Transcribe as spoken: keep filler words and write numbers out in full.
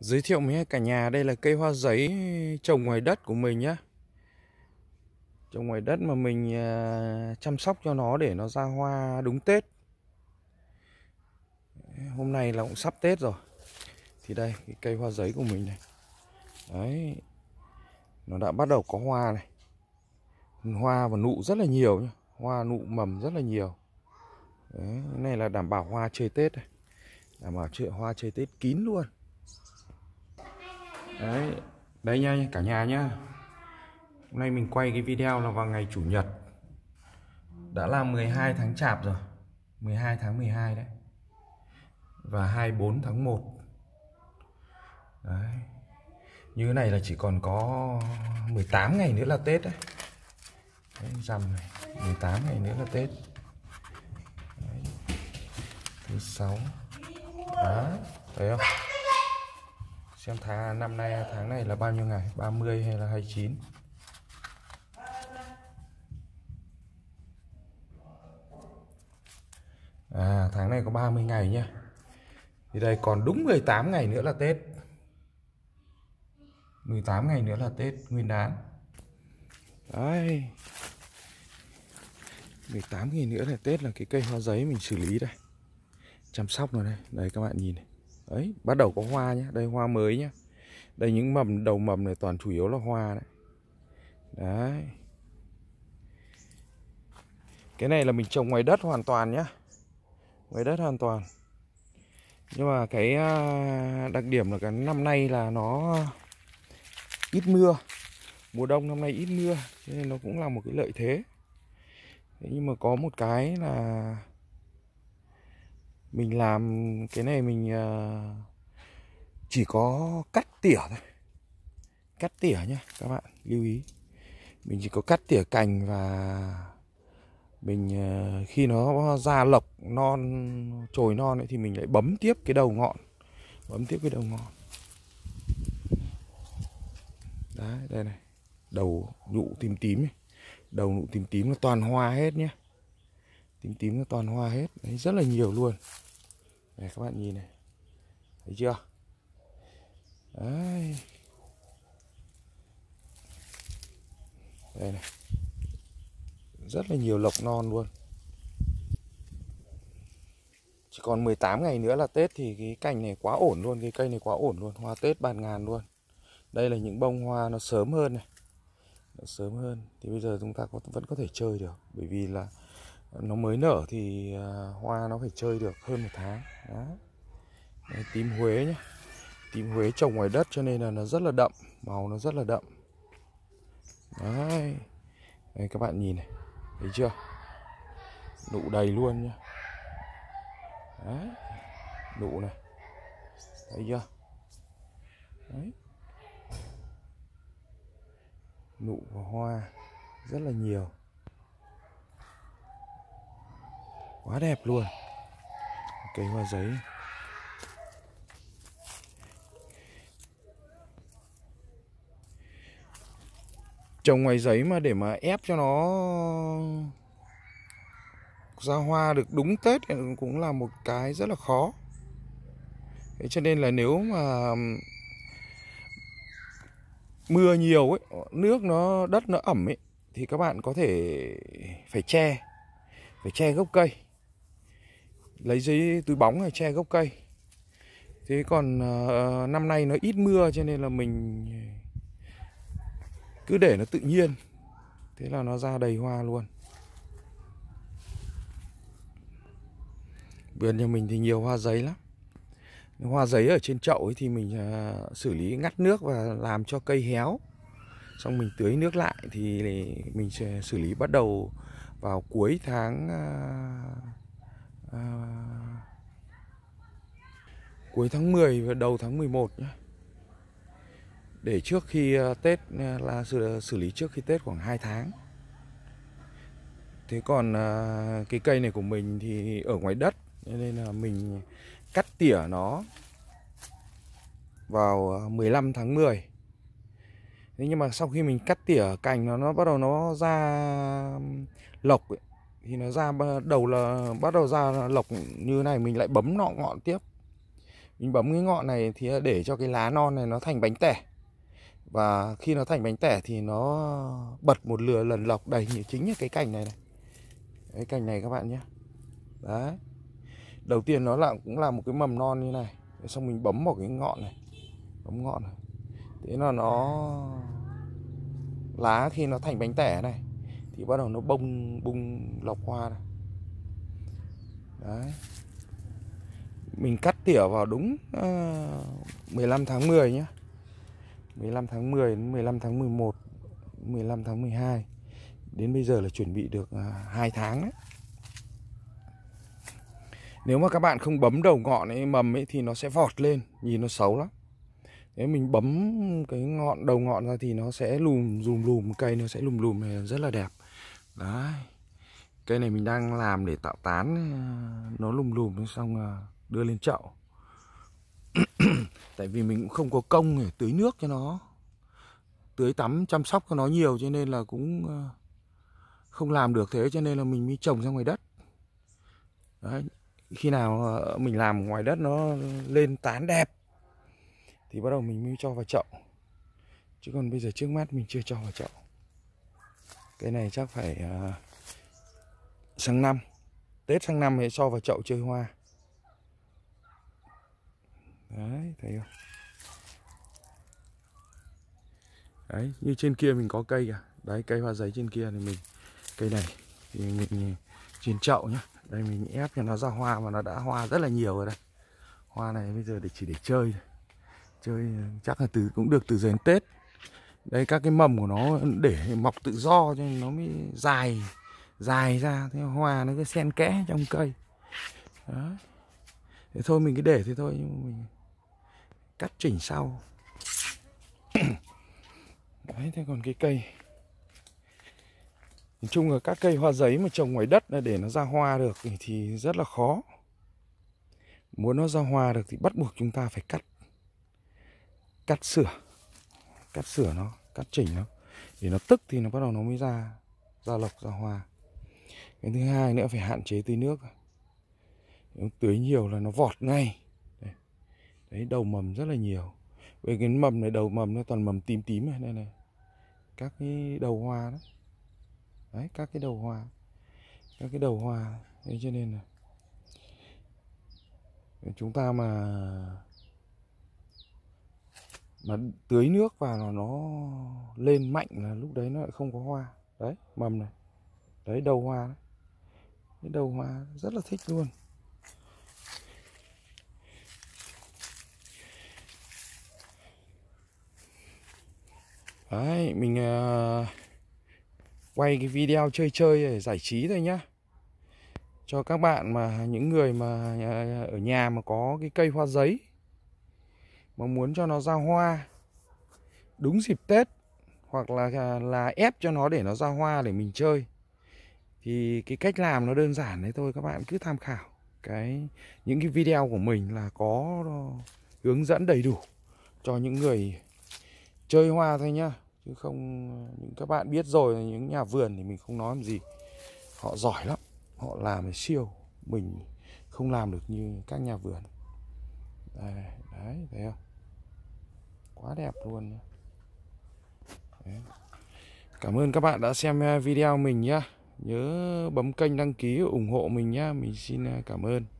Giới thiệu với cả nhà, đây là cây hoa giấy trồng ngoài đất của mình nhé. Trồng ngoài đất mà mình chăm sóc cho nó để nó ra hoa đúng Tết. Hôm nay là cũng sắp Tết rồi. Thì đây, cái cây hoa giấy của mình này. Đấy, nó đã bắt đầu có hoa này. Hoa và nụ rất là nhiều nhé. Hoa nụ mầm rất là nhiều. Đấy, cái này là đảm bảo hoa chơi Tết này. Đảm bảo hoa chơi Tết kín luôn. Đấy, đây nha cả nhà nhá. Hôm nay mình quay cái video là vào ngày Chủ nhật. Đã là mười hai tháng chạp rồi, mười hai tháng mười hai đấy. Và hai mươi tư tháng một. Đấy. Như thế này là chỉ còn có mười tám ngày nữa là Tết đấy. Đấy, rằm này, mười tám ngày nữa là Tết. Đấy. Thứ sáu. Đó, thấy không? Xem tháng năm nay, tháng này là bao nhiêu ngày, ba mươi hay là hai mươi chín. À, tháng này có ba mươi ngày nhá. Thì đây còn đúng mười tám ngày nữa là Tết. mười tám ngày nữa là Tết Nguyên đán. Đấy. mười tám ngày nữa là Tết, là cái cây hoa giấy mình xử lý đây. Chăm sóc nó đây. Đây các bạn nhìn này. Đấy, bắt đầu có hoa nhá, đây hoa mới nhá. Đây những mầm, đầu mầm này toàn chủ yếu là hoa đấy. Đấy. Cái này là mình trồng ngoài đất hoàn toàn nhá. Ngoài đất hoàn toàn. Nhưng mà cái đặc điểm là cái năm nay là nó ít mưa. Mùa đông năm nay ít mưa, cho nên nó cũng là một cái lợi thế. Thế nhưng mà có một cái là mình làm cái này mình chỉ có cắt tỉa thôi. Cắt tỉa nhá các bạn, lưu ý. Mình chỉ có cắt tỉa cành và mình khi nó ra lộc non, chồi non ấy, thì mình lại bấm tiếp cái đầu ngọn. Bấm tiếp cái đầu ngọn. Đấy, đây này. Đầu nhụ tím tím này. Đầu nhụ tím tím nó toàn hoa hết nhé. Tím tím nó toàn hoa hết. Đấy, rất là nhiều luôn. Này các bạn nhìn này. Thấy chưa? Đấy. Đây này. Rất là nhiều lộc non luôn. Chỉ còn mười tám ngày nữa là Tết thì cái cành này quá ổn luôn. Cái cây này quá ổn luôn. Hoa Tết bạt ngàn luôn. Đây là những bông hoa nó sớm hơn này. Nó sớm hơn. Thì bây giờ chúng ta có, vẫn có thể chơi được. Bởi vì là nó mới nở thì hoa nó phải chơi được hơn một tháng. Đó. Đấy, tím Huế nhé. Tím Huế trồng ngoài đất cho nên là nó rất là đậm. Màu nó rất là đậm. Đấy. Đấy các bạn nhìn này. Thấy chưa? Nụ đầy luôn nhá. Đấy. Nụ này. Thấy chưa? Đấy. Nụ và hoa rất là nhiều. Quá đẹp luôn. Cây hoa giấy. Trồng ngoài giấy mà để mà ép cho nó ra hoa được đúng Tết cũng là một cái rất là khó. Thế cho nên là nếu mà mưa nhiều ấy, nước nó, đất nó ẩm ấy, thì các bạn có thể phải che, phải che gốc cây. Lấy giấy túi bóng để che gốc cây. Thế còn năm nay nó ít mưa cho nên là mình cứ để nó tự nhiên. Thế là nó ra đầy hoa luôn. Vườn nhà mình thì nhiều hoa giấy lắm. Hoa giấy ở trên chậu ấy thì mình xử lý ngắt nước và làm cho cây héo. Xong mình tưới nước lại thì mình sẽ xử lý bắt đầu vào cuối tháng à, à, cuối tháng mười và đầu tháng mười một nhé. Để trước khi Tết là xử, xử lý trước khi Tết khoảng hai tháng. Thế còn cái cây này của mình thì ở ngoài đất nên là mình cắt tỉa nó vào mười lăm tháng mười. Thế nhưng mà sau khi mình cắt tỉa cành nó, nó bắt đầu nó ra lộc ấy, thì nó ra đầu là bắt đầu ra lộc như này, mình lại bấm nọ ngọn tiếp. Mình bấm cái ngọn này thì để cho cái lá non này nó thành bánh tẻ. Và khi nó thành bánh tẻ thì nó bật một lửa lần lọc đầy như chính như cái cành này này. Cái cành này các bạn nhé. Đấy. Đầu tiên nó là cũng là một cái mầm non như này. Xong mình bấm vào cái ngọn này. Bấm ngọn này. Thế là nó... lá khi nó thành bánh tẻ này thì bắt đầu nó bông bung lọc hoa này. Đấy. Mình cắt tỉa vào đúng mười lăm tháng mười nhé. mười lăm tháng mười đến mười lăm tháng mười một, mười lăm tháng mười hai. Đến bây giờ là chuẩn bị được hai tháng đấy. Nếu mà các bạn không bấm đầu ngọn ấy, mầm ấy thì nó sẽ vọt lên, nhìn nó xấu lắm. Nếu mình bấm cái ngọn đầu ngọn ra thì nó sẽ lùm lùm lùm cây, nó sẽ lùm lùm này, rất là đẹp. Đấy. Cây này mình đang làm để tạo tán nó lùm lùm xong đưa lên chậu. Tại vì mình cũng không có công để tưới nước cho nó, tưới tắm chăm sóc cho nó nhiều, cho nên là cũng không làm được thế, cho nên là mình mới trồng ra ngoài đất. Đấy. Khi nào mình làm ngoài đất nó lên tán đẹp thì bắt đầu mình mới cho vào chậu. Chứ còn bây giờ trước mắt mình chưa cho vào chậu. Cái này chắc phải uh, sang năm, Tết sang năm thì cho vào chậu chơi hoa. Đấy, thấy không? Đấy, như trên kia mình có cây kìa. Đấy, cây hoa giấy trên kia thì mình, cây này thì mình trên chậu nhá. Đây mình ép cho nó ra hoa mà nó đã hoa rất là nhiều rồi đây. Hoa này bây giờ để chỉ để chơi thôi. Chơi chắc là từ cũng được từ giờ đến Tết. Đây các cái mầm của nó để mọc tự do cho nên nó mới dài dài ra, thế hoa nó cứ xen kẽ trong cây. Đấy. Thế thôi mình cứ để thế thôi, nhưng mình cắt chỉnh sau. Đấy, thế còn cái cây, nói chung là các cây hoa giấy mà trồng ngoài đất để nó ra hoa được thì rất là khó. Muốn nó ra hoa được thì bắt buộc chúng ta phải cắt Cắt sửa Cắt sửa nó, cắt chỉnh nó, để nó tức thì nó bắt đầu nó mới ra Ra lộc, ra hoa. Cái thứ hai nữa phải hạn chế tưới nước. Nếu tưới nhiều là nó vọt ngay. Đấy, Đấy đầu mầm rất là nhiều. Với cái mầm này, đầu mầm nó toàn mầm tím tím này, này, này. Các cái đầu hoa đó. Đấy, các cái đầu hoa Các cái đầu hoa đấy, cho nên là chúng ta mà Mà tưới nước vào là nó lên mạnh là lúc đấy nó lại không có hoa. Đấy, mầm này. Đấy, đầu hoa đấy. Cái đầu hoa rất là thích luôn. Đấy, mình uh, quay cái video chơi chơi để giải trí thôi nhá. Cho các bạn mà những người mà uh, ở nhà mà có cái cây hoa giấy mà muốn cho nó ra hoa đúng dịp Tết, hoặc là là ép cho nó để nó ra hoa để mình chơi, thì cái cách làm nó đơn giản đấy thôi. Các bạn cứ tham khảo cái những cái video của mình là có hướng dẫn đầy đủ cho những người chơi hoa thôi nhá. Chứ không những các bạn biết rồi, những nhà vườn thì mình không nói làm gì. Họ giỏi lắm, họ làm siêu, mình không làm được như các nhà vườn. Đấy, đấy thấy không? Quá đẹp luôn. Đấy. Cảm ơn các bạn đã xem video mình nhá. Nhớ bấm kênh đăng ký ủng hộ mình nhá. Mình xin cảm ơn.